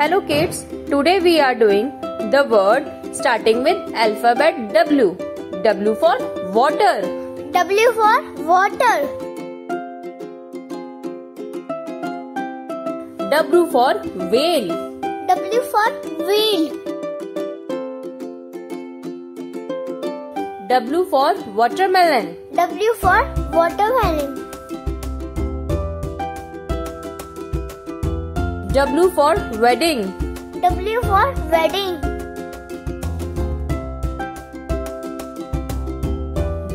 Hello kids, today we are doing the word starting with alphabet W. W for water. W for water. W for whale. W for whale. W for watermelon. W for watermelon. W for wedding. W for wedding.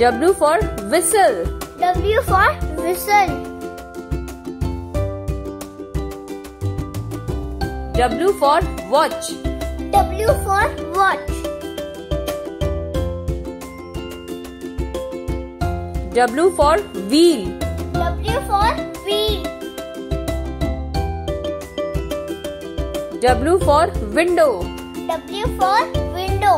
W for whistle. W for whistle. W for watch. W for watch. W for wheel. W for wheel. W for window. W for window.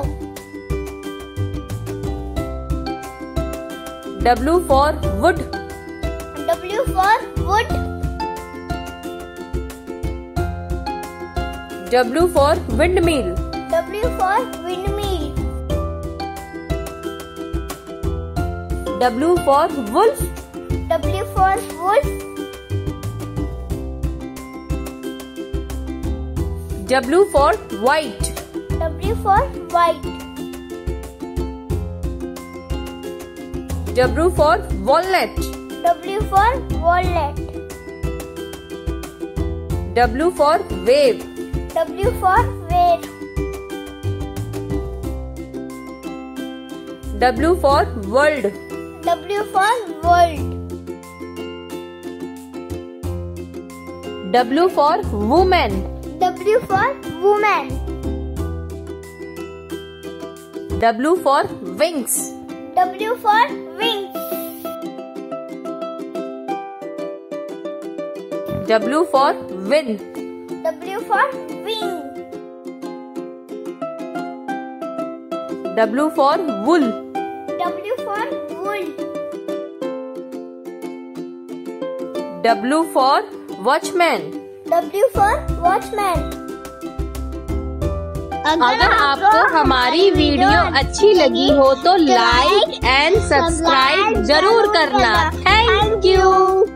W for wood. W for wood. W for windmill. W for windmill. W for wolf. W for wolf. W for white. W for white. W for walnut. W for walnut. W for wave. W for wave. W for world. W for world. W for woman. W for woman. W for wings. W for wings. W for win. W for wing. W for wool. W for wool. W for watchman. W for watchman. अगर आपको हमारी video अच्छी लगी हो तो like and subscribe जरूर करना. Thank you.